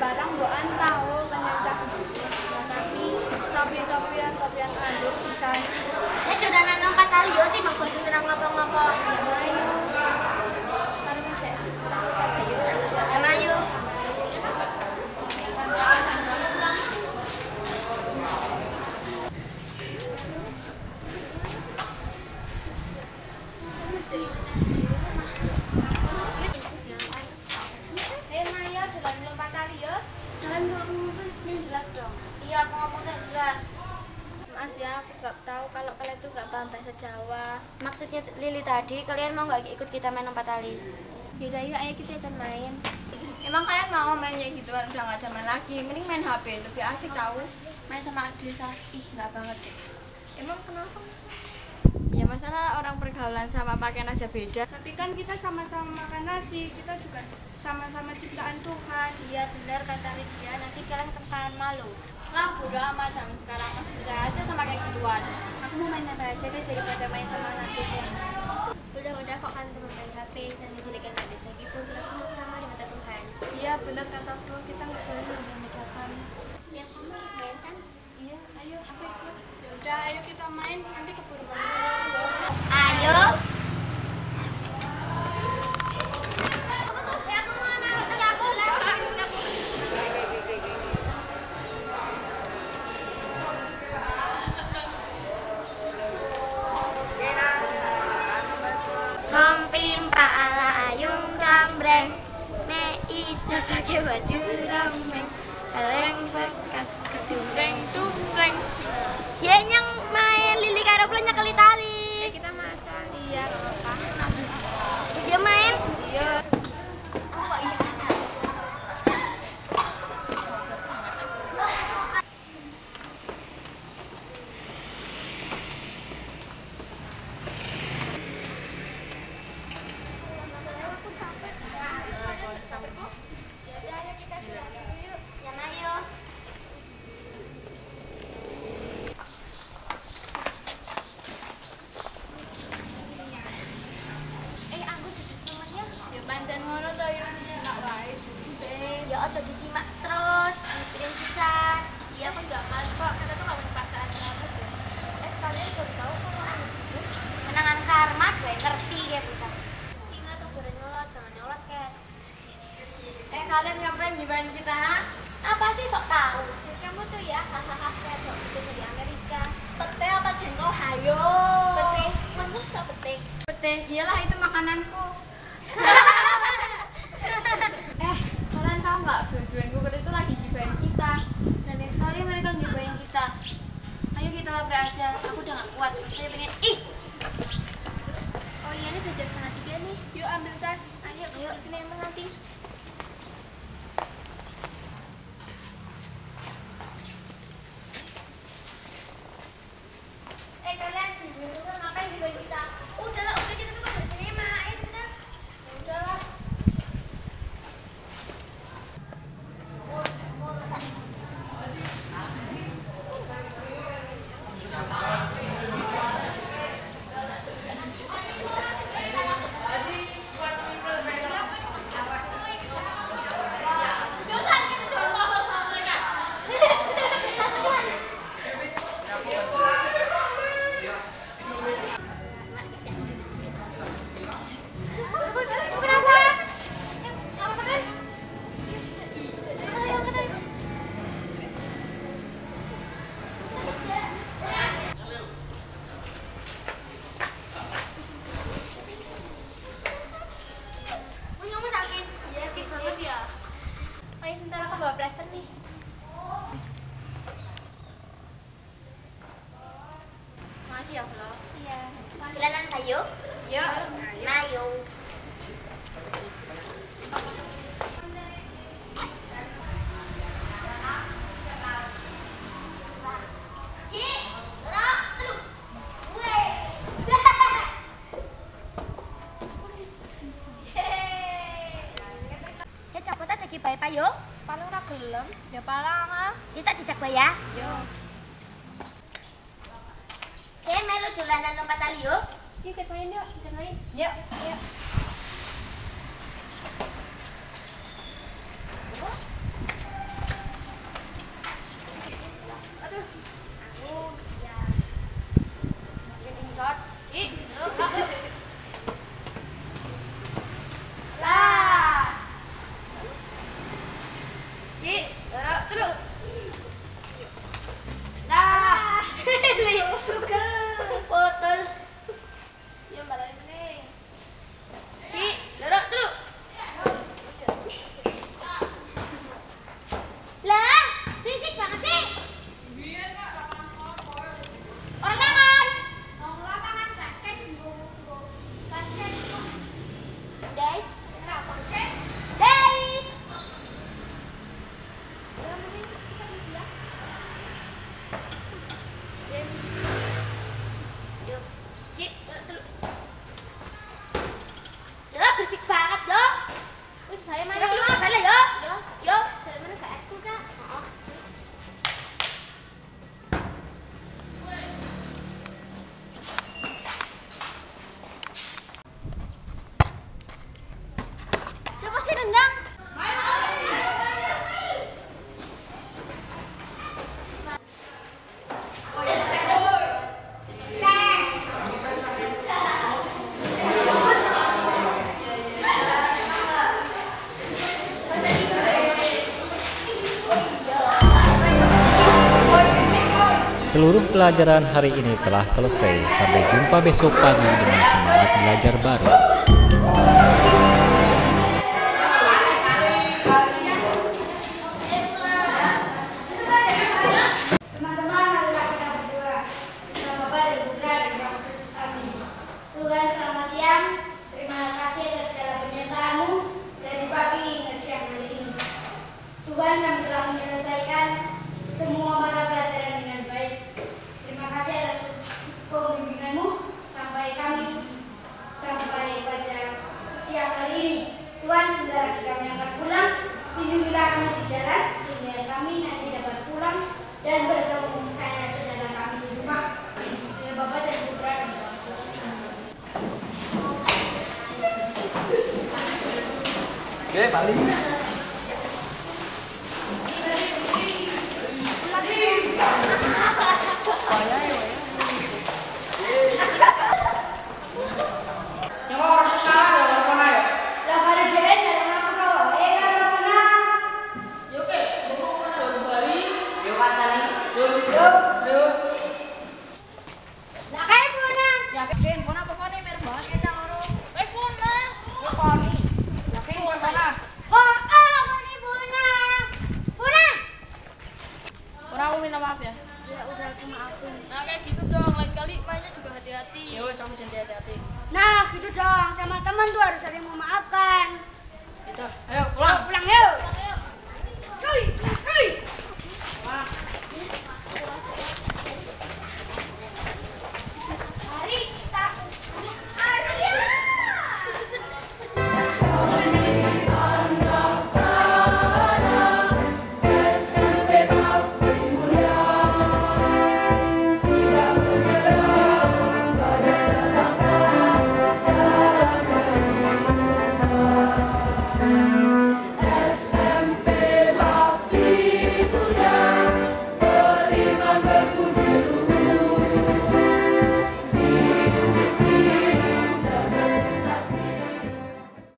barang doan tahu penyecah tapi topi-topian anduk sisan. Saya sudah nanam 4 kali yo tiba bosen terang ngopo-ngopo. Ayo. Karo cek. Ayo. Iya, aku ngomongnya jelas. Maaf ya, aku nggak tahu kalau kalian tuh nggak paham bahasa Jawa. Maksudnya Lili tadi, kalian mau nggak ikut kita main lompat tali? Yaudah, yuk ayo kita akan main. Emang kalian mau mainnya gituan? Udah nggak jaman lagi, mending main HP, lebih asik tahu. Main sama Adlisa, ih nggak banget deh. Emang kenapa? Ya masalah orang pergaulan sama pakaian aja beda. Tapi kan kita sama-sama makan nasi, kita juga sama-sama ciptaan Tuhan. Iya benar kata Lydia, nanti kalian akan malu. Nah bodo amat sama sekarang, masih bisa aja sama kayak gituan. Aku mau main apa aja deh daripada main sama nanti saya. Udah kok kan temen main HP dan dijelekin adik saya gitu, kenapa mau sama di mata Tuhan? Iya benar kata Bro, kita nggak boleh membedakan. Ya kamu harus main kan? Iya, ayo aku ikut. Yaudah ayo kita main, nanti keburu banget. Ayo. Pakai baju rameng, kaleng bekas kedundeng tumpleng. Ya yang main Lili karo plenya kali tali. Ya kita masak. Iya, apa? Bisa main? Iya. Aku kok bisa jalan. Kalian ngapain gimana kita, ha? Apa sih sok tahu? Kamu tuh ya, hahaha, kayak dok itu di Amerika. Pete apa jengkol, hayo. Pete, manggil sok pete. Pete, iyalah itu makananku. Kalian tahu nggak? Dua-duan gue itu lagi gibain kita. Dan sekali mereka gibain kita. Ayo kita labrak aja. Aku udah nggak kuat. Saya pengen ih. Oh iya, ini udah jam 2:30 nih. Yuk ambil tas. Ayo, yuk sini emang nanti. Ayo, paling ora gelem. Ya paling ah. Iki tak dijak bae ya. Yo. Oke, melu dolanan lompat tali yo. Iki kita main yuk, kita main. Yuk, ayo. Seluruh pelajaran hari ini telah selesai. Sampai jumpa besok pagi dengan semangat belajar baru. Oke, balik.